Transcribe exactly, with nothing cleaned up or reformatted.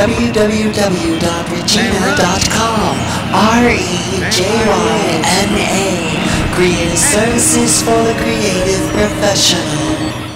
w w w dot regina dot com. R E J Y N A. Green Services for the Creative Professional.